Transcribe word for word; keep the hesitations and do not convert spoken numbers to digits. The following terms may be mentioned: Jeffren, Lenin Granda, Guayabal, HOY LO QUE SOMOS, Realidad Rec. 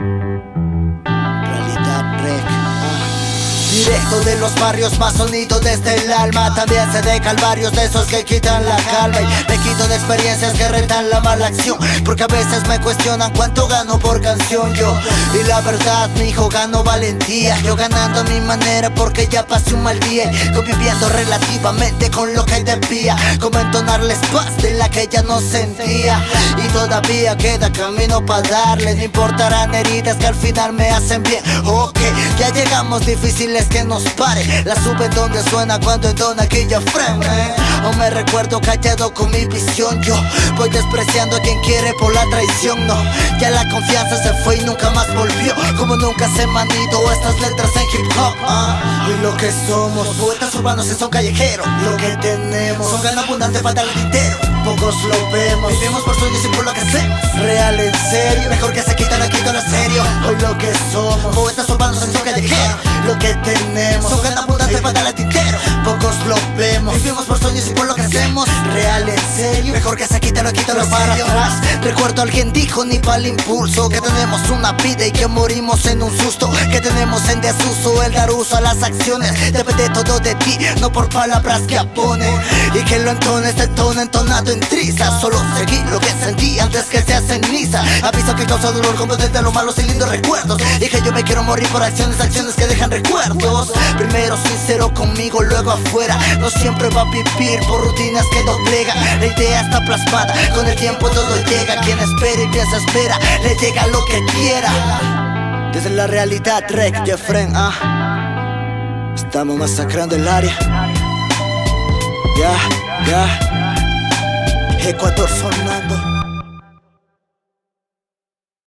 Realidad Rec. Ah. Directo de los barrios, más sonido desde el alma. También sé de calvarios de esos que quitan la calma, y me quito de experiencias que retan la mala acción, porque a veces me cuestionan cuánto gano por canción yo. Y la verdad, mijo, gano valentía, yo ganando a mi manera porque ya pasé un mal día, conviviendo relativamente con lo que debía, como entonarles paz de la que ya no sentía. Y todavía queda camino para darle, no importarán heridas que al final me hacen bien. Ok, ya llegamos, difícil es que nos pare, la sube donde suena cuando entona aquí Jeffren. O me recuerdo callado con mi visión, yo voy despreciando a quien quiere por la traición. No, ya la confianza se fue y nunca más volvió, como nunca se me han ido estas letras en hip hop. uh. Y lo que somos, poetas urbanos en son callejeros, lo que tenemos, son ganas abundantes para el entero. Pocos lo vemos, vivimos por sueños y por lo que hacemos, real en serio, mejor que se quita la quita lo serio. Hoy lo que somos, poetas urbanos en son callejeros, lo que tenemos, son ganas abundantes para el entero. Pocos lo vemos, vivimos por sueños y por lo que hacemos, real en serio, mejor que se quita lo quita lo para atrás. Recuerdo alguien dijo ni para el impulso, que tenemos una vida y que morimos en un susto, que tenemos en desuso el dar uso a las acciones, depende todo de ti, no por palabras que aponen. Y que lo entones de tono entonado en triza, solo seguí lo que sentí antes que sea ceniza. Aviso que causa dolor como desde los malos y lindos recuerdos, y que yo me quiero morir por acciones, acciones que dejan recuerdos. Primero sincero conmigo, luego afuera, no siempre va a vivir por rutinas que doblegan. La idea está plasmada, con el tiempo todo llega, quien espera y piensa espera, le llega lo que quiera. Desde la realidad Rec, Jeffren, ah. Estamos masacrando el área. Ya, yeah, ya yeah. Ecuador sonando.